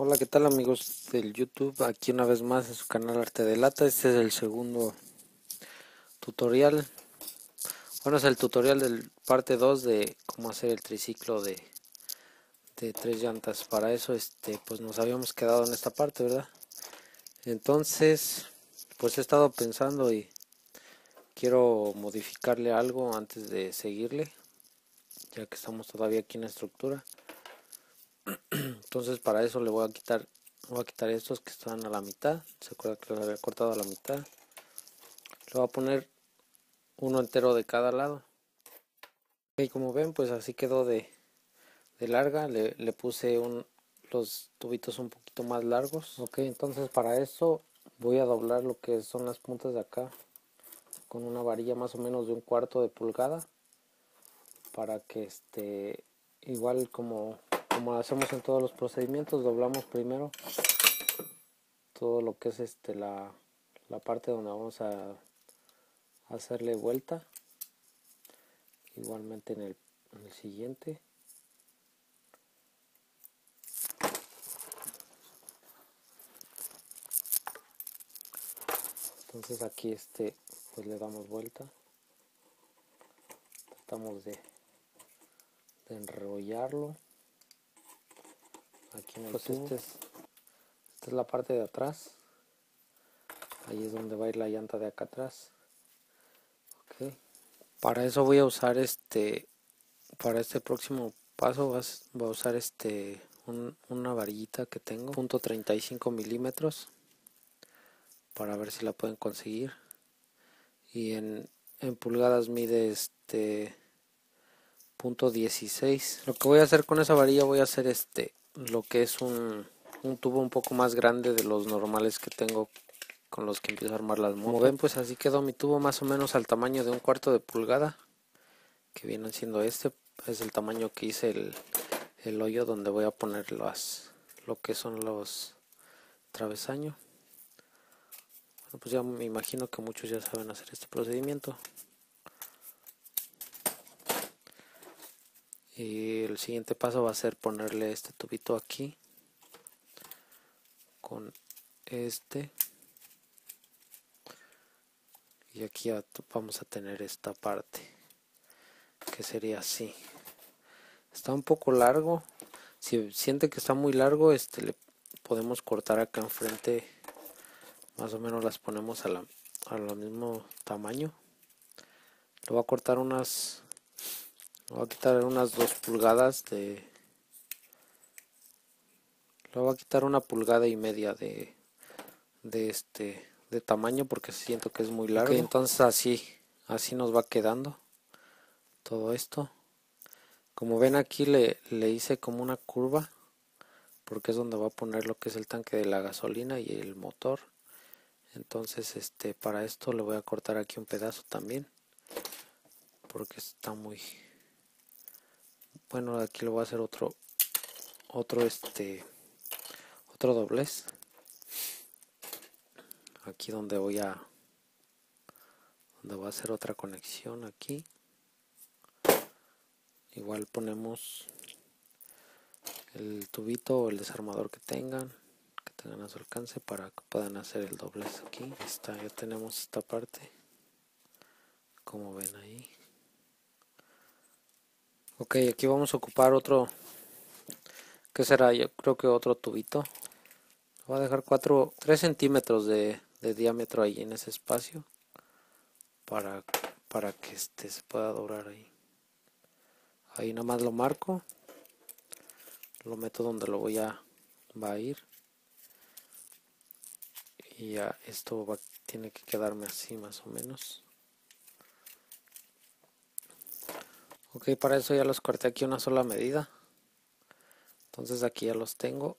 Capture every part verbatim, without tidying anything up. Hola, ¿qué tal amigos del YouTube? Aquí una vez más en su canal Arte de Lata. Este es el segundo tutorial. Bueno, es el tutorial del parte dos de cómo hacer el triciclo de, de tres llantas. Para eso, este, pues nos habíamos quedado en esta parte, ¿verdad? Entonces, pues he estado pensando y quiero modificarle algo antes de seguirle, ya que estamos todavía aquí en la estructura. Entonces para eso le voy a quitar voy a quitar estos que están a la mitad. Se acuerda que los había cortado a la mitad. Le voy a poner uno entero de cada lado. Y como ven, pues así quedó de, de larga. Le, le puse un, los tubitos un poquito más largos. Ok, entonces para eso voy a doblar lo que son las puntas de acá con una varilla más o menos de un cuarto de pulgada, para que este igual como Como hacemos en todos los procedimientos, doblamos primero todo lo que es este la, la parte donde vamos a hacerle vuelta. Igualmente en el, en el siguiente. Entonces aquí este pues le damos vuelta. Tratamos de, de enrollarlo. Aquí en el pues este es, esta es la parte de atrás. Ahí es donde va a ir la llanta de acá atrás. Okay. Para eso voy a usar este para este próximo paso vas, voy a usar este un, una varillita que tengo punto treinta y cinco milímetros, para ver si la pueden conseguir. Y en, en pulgadas mide este punto dieciséis. Lo que voy a hacer con esa varilla, voy a hacer este lo que es un, un tubo un poco más grande de los normales que tengo, con los que empiezo a armar las motos. Como ven, pues así quedó mi tubo, más o menos al tamaño de un cuarto de pulgada, que viene siendo este. Es el tamaño que hice el, el hoyo donde voy a poner las, lo que son los travesaños. Bueno, pues ya me imagino que muchos ya saben hacer este procedimiento. Y el siguiente paso va a ser ponerle este tubito aquí con este, y aquí vamos a tener esta parte que sería así. Está un poco largo. Si siente que está muy largo, este le podemos cortar acá enfrente, más o menos las ponemos a la, a lo mismo tamaño. Le voy a cortar unas Voy a quitar unas dos pulgadas de... Le voy a quitar una pulgada y media de, de este de tamaño, porque siento que es muy largo. Okay, entonces así, así nos va quedando todo esto. Como ven, aquí le, le hice como una curva, porque es donde va a poner lo que es el tanque de la gasolina y el motor. Entonces este para esto le voy a cortar aquí un pedazo también, porque está muy... Bueno, aquí le voy a hacer otro otro este otro doblez aquí donde voy a donde voy a hacer otra conexión. Aquí igual ponemos el tubito o el desarmador que tengan que tengan a su alcance, para que puedan hacer el doblez. Aquí ahí está, ya tenemos esta parte, como ven ahí. Ok, aquí vamos a ocupar otro, ¿qué será? Yo creo que otro tubito. Voy a dejar cuatro, tres centímetros de, de diámetro ahí en ese espacio, para, para que este se pueda doblar ahí. Ahí nada más lo marco, lo meto donde lo voy a, va a ir. Y ya esto va, tiene que quedarme así más o menos. Ok, para eso ya los corté aquí una sola medida. Entonces aquí ya los tengo.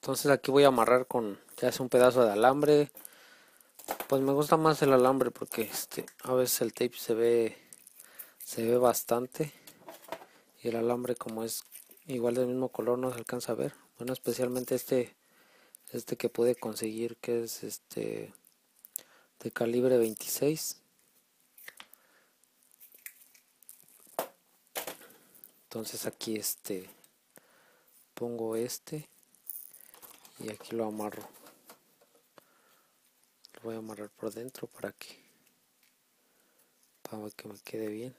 Entonces aquí voy a amarrar con, ya sea un pedazo de alambre. Pues me gusta más el alambre, porque este a veces el tape se ve se ve bastante, y el alambre, como es igual del mismo color, no se alcanza a ver. Bueno, especialmente este este que pude conseguir, que es este de calibre veintiséis. Entonces aquí este pongo este y aquí lo amarro, lo voy a amarrar por dentro para que para que me quede bien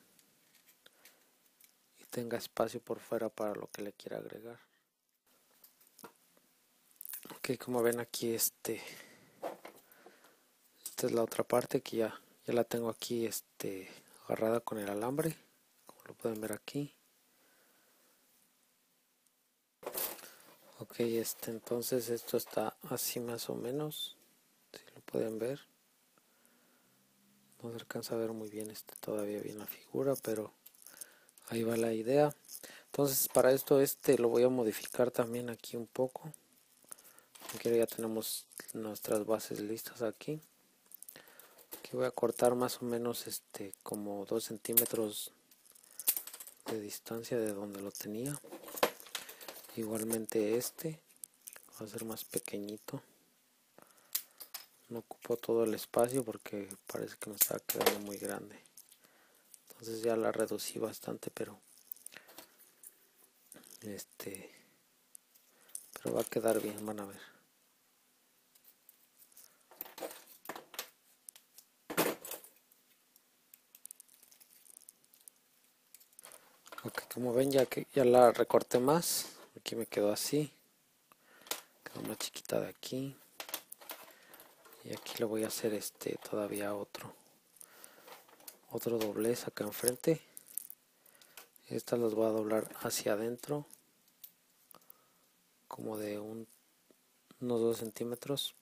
y tenga espacio por fuera para lo que le quiera agregar. Ok, como ven aquí, este esta es la otra parte que ya, ya la tengo aquí este agarrada con el alambre, como lo pueden ver aquí. Ok, este, entonces esto está así más o menos, si lo pueden ver. No se alcanza a ver muy bien este todavía bien la figura, pero ahí va la idea. Entonces para esto este lo voy a modificar también aquí un poco. Aquí ya tenemos nuestras bases listas aquí. Aquí voy a cortar más o menos este como dos centímetros de distancia de donde lo tenía. Igualmente este va a ser más pequeñito, no ocupó todo el espacio porque parece que me estaba quedando muy grande, entonces ya la reducí bastante, pero este pero va a quedar bien, van a ver. Ok, como ven ya que ya la recorté más. Aquí me quedó así, quedó más chiquita de aquí, y aquí le voy a hacer este todavía otro otro doblez acá enfrente. Estas las voy a doblar hacia adentro como de un, unos dos centímetros,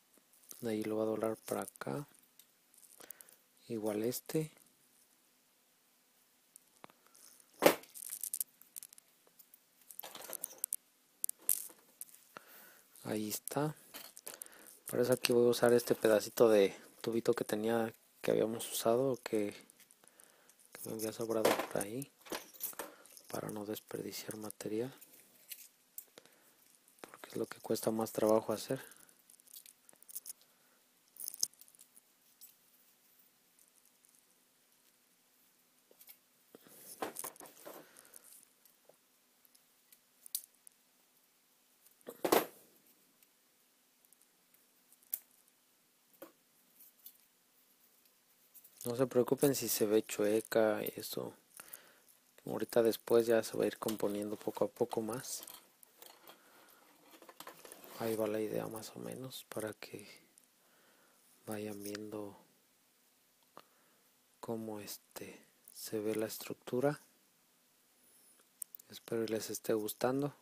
de ahí lo voy a doblar para acá, igual este. Ahí está. Por eso aquí voy a usar este pedacito de tubito que tenía, que habíamos usado, que, que me había sobrado por ahí, para no desperdiciar material, porque es lo que cuesta más trabajo hacer. No se preocupen si se ve chueca y eso. Ahorita después ya se va a ir componiendo poco a poco más. Ahí va la idea más o menos, para que vayan viendo cómo este se ve la estructura. Espero les esté gustando.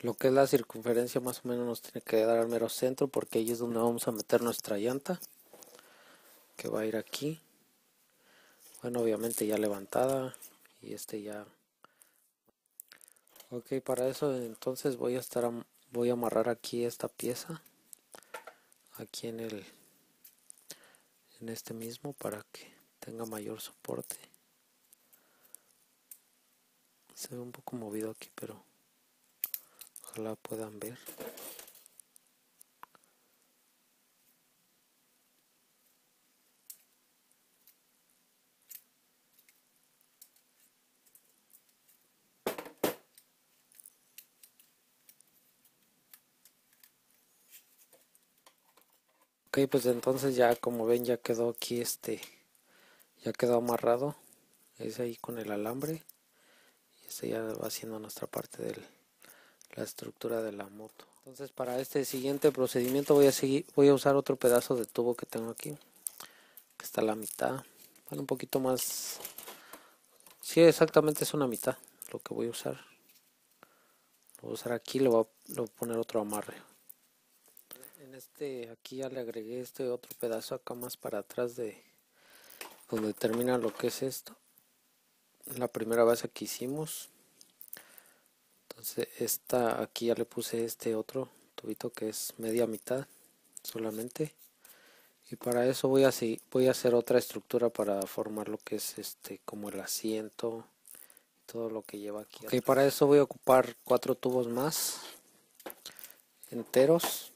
Lo que es la circunferencia más o menos nos tiene que dar al mero centro, porque ahí es donde vamos a meter nuestra llanta, que va a ir aquí. Bueno, obviamente ya levantada y este ya. Ok, para eso entonces voy a estar a, voy a amarrar aquí esta pieza aquí en el en este mismo, para que tenga mayor soporte. Se ve un poco movido aquí, pero ojalá puedan ver. Ok, pues entonces ya como ven ya quedó aquí este, ya quedó amarrado, es ahí con el alambre, y este ya va siendo nuestra parte del la estructura de la moto. Entonces para este siguiente procedimiento voy a seguir voy a usar otro pedazo de tubo que tengo aquí, que está a la mitad, bueno, un poquito más, sí, exactamente es una mitad lo que voy a usar. Lo voy a usar aquí, le voy a, le voy a poner otro amarre. En este aquí ya le agregué este otro pedazo acá más para atrás de donde termina lo que es esto, la primera base que hicimos. Entonces esta aquí ya le puse este otro tubito que es media mitad solamente, y para eso voy a, voy a hacer otra estructura para formar lo que es este como el asiento, todo lo que lleva aquí. Ok, para eso voy a ocupar cuatro tubos más enteros,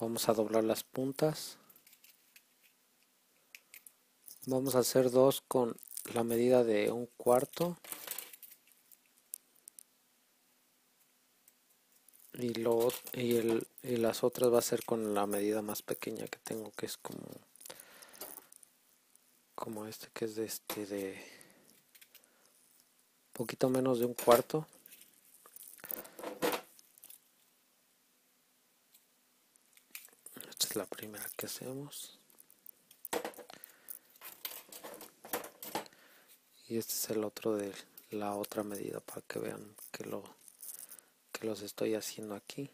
vamos a doblar las puntas, vamos a hacer dos con la medida de un cuarto y, lo, y, el, y las otras va a ser con la medida más pequeña que tengo, que es como como este, que es de este de poquito menos de un cuarto. Esta es la primera que hacemos y este es el otro de la otra medida, para que vean que lo que los estoy haciendo aquí.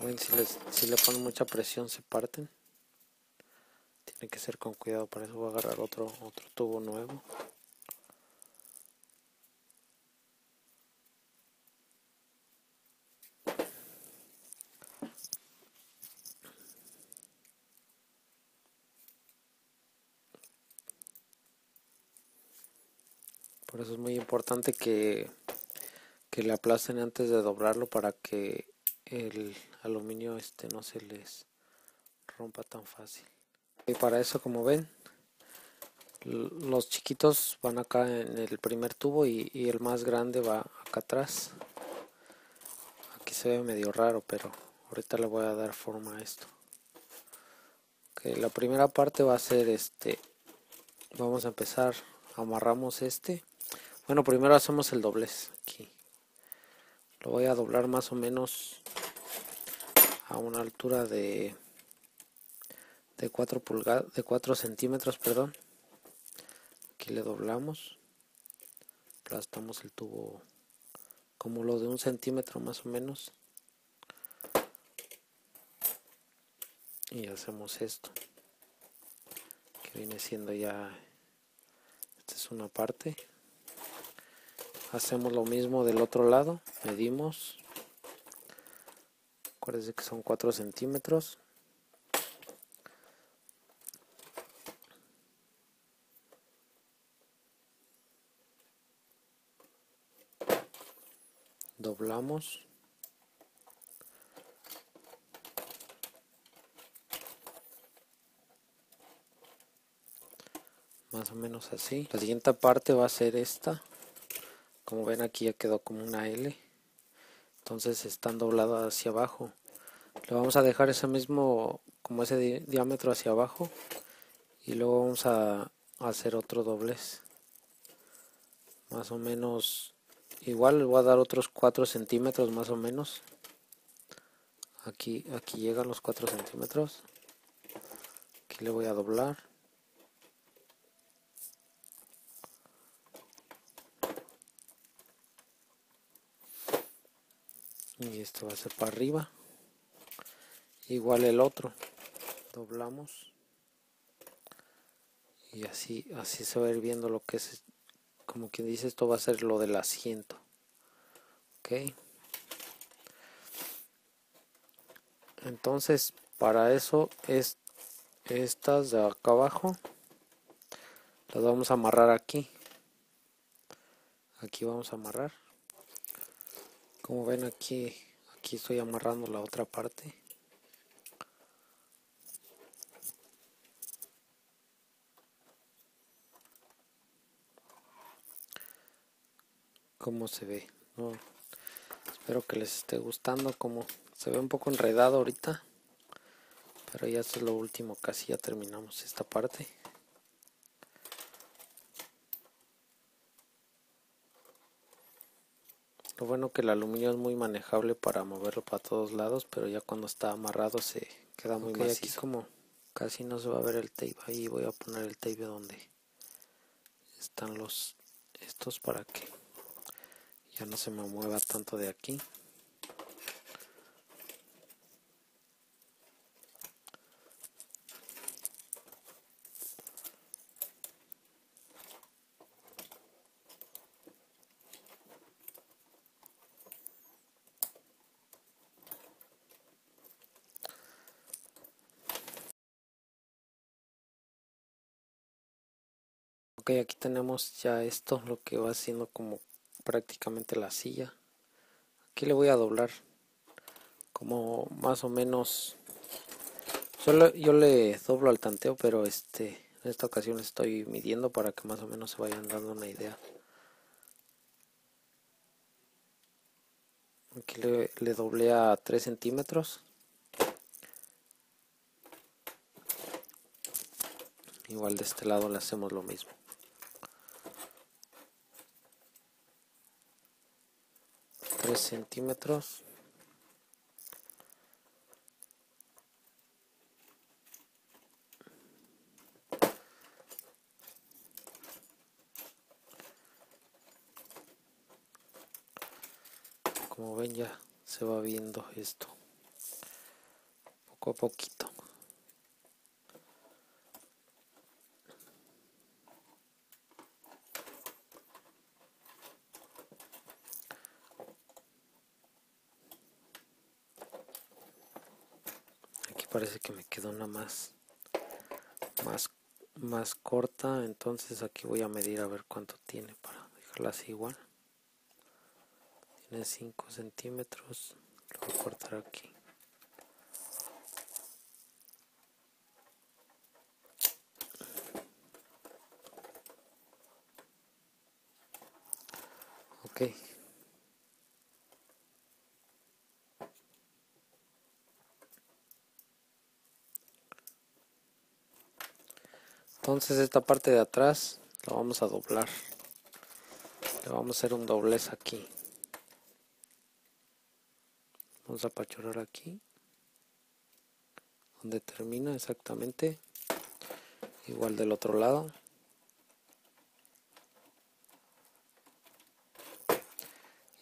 Ven, si, les, si le ponen mucha presión se parten. Tiene que ser con cuidado, para eso voy a agarrar otro otro tubo nuevo. Por eso es muy importante que, que le aplasten antes de doblarlo, para que el aluminio este no se les rompa tan fácil. Y para eso, como ven, los chiquitos van acá en el primer tubo y, y el más grande va acá atrás. Aquí se ve medio raro, pero ahorita le voy a dar forma a esto. Okay, la primera parte va a ser este. Vamos a empezar, amarramos este. Bueno, primero hacemos el doblez aquí. Lo voy a doblar más o menos a una altura de de cuatro pulgadas, de cuatro centímetros, perdón. Aquí le doblamos, aplastamos el tubo como lo de un centímetro más o menos y hacemos esto, que viene siendo ya, esta es una parte. Hacemos lo mismo del otro lado, medimos, acuérdense que son cuatro centímetros. Doblamos. Más o menos así. La siguiente parte va a ser esta. Como ven, aquí ya quedó como una L, entonces están dobladas hacia abajo. Le vamos a dejar ese mismo, como ese di diámetro hacia abajo, y luego vamos a hacer otro doblez más o menos igual. Le voy a dar otros cuatro centímetros más o menos. Aquí, aquí llegan los cuatro centímetros. Aquí le voy a doblar. Y esto va a ser para arriba. Igual el otro. Doblamos. Y así, así se va a ir viendo lo que es. Como quien dice, esto va a ser lo del asiento. Ok. Entonces, para eso es estas de acá abajo. Las vamos a amarrar aquí. Aquí vamos a amarrar. Como ven, aquí, aquí estoy amarrando la otra parte. ¿Cómo se ve? No, espero que les esté gustando. Como se ve un poco enredado ahorita, pero ya esto es lo último, casi ya terminamos esta parte. Lo bueno que el aluminio es muy manejable para moverlo para todos lados, pero ya cuando está amarrado se queda muy okay, macizo. Aquí como casi no se va a ver el tape, ahí voy a poner el tape donde están los estos para que ya no se me mueva tanto de aquí. Ok, aquí tenemos ya esto, lo que va haciendo como prácticamente la silla. Aquí le voy a doblar como más o menos Solo yo le doblo al tanteo, pero este en esta ocasión estoy midiendo para que más o menos se vayan dando una idea. Aquí le, le doblé a tres centímetros. Igual de este lado le hacemos lo mismo. tres centímetros. Como ven, ya se va viendo esto poco a poquito. Aquí parece que me quedó una más más más corta, entonces aquí voy a medir a ver cuánto tiene para dejarla así igual. Tiene cinco centímetros, lo voy a cortar aquí. Ok. Entonces esta parte de atrás la vamos a doblar. Le vamos a hacer un doblez aquí. Vamos a apachurrar aquí, donde termina exactamente, igual del otro lado.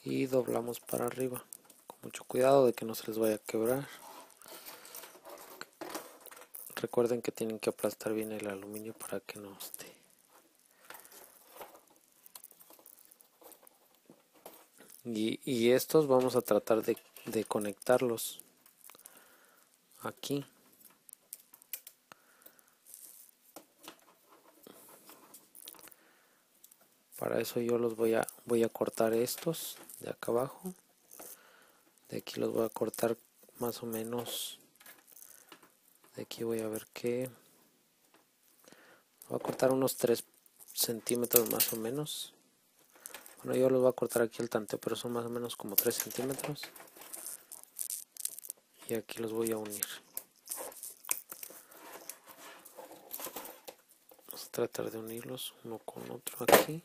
Y doblamos para arriba, con mucho cuidado de que no se les vaya a quebrar. Recuerden que tienen que aplastar bien el aluminio para que no esté. Y, y estos vamos a tratar de de conectarlos aquí. Para eso yo los voy a voy a cortar estos de acá abajo. De aquí los voy a cortar más o menos. De aquí voy a ver que voy a cortar unos tres centímetros más o menos. Bueno, yo los voy a cortar aquí al tanteo, pero son más o menos como tres centímetros. Y aquí los voy a unir. Vamos a tratar de unirlos uno con otro aquí.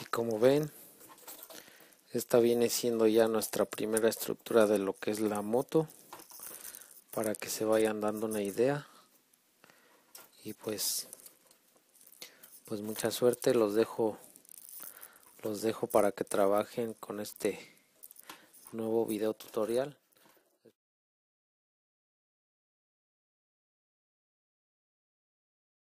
Y como ven, esta viene siendo ya nuestra primera estructura de lo que es la moto, para que se vayan dando una idea. Y pues pues mucha suerte, los dejo los dejo para que trabajen con este nuevo video tutorial.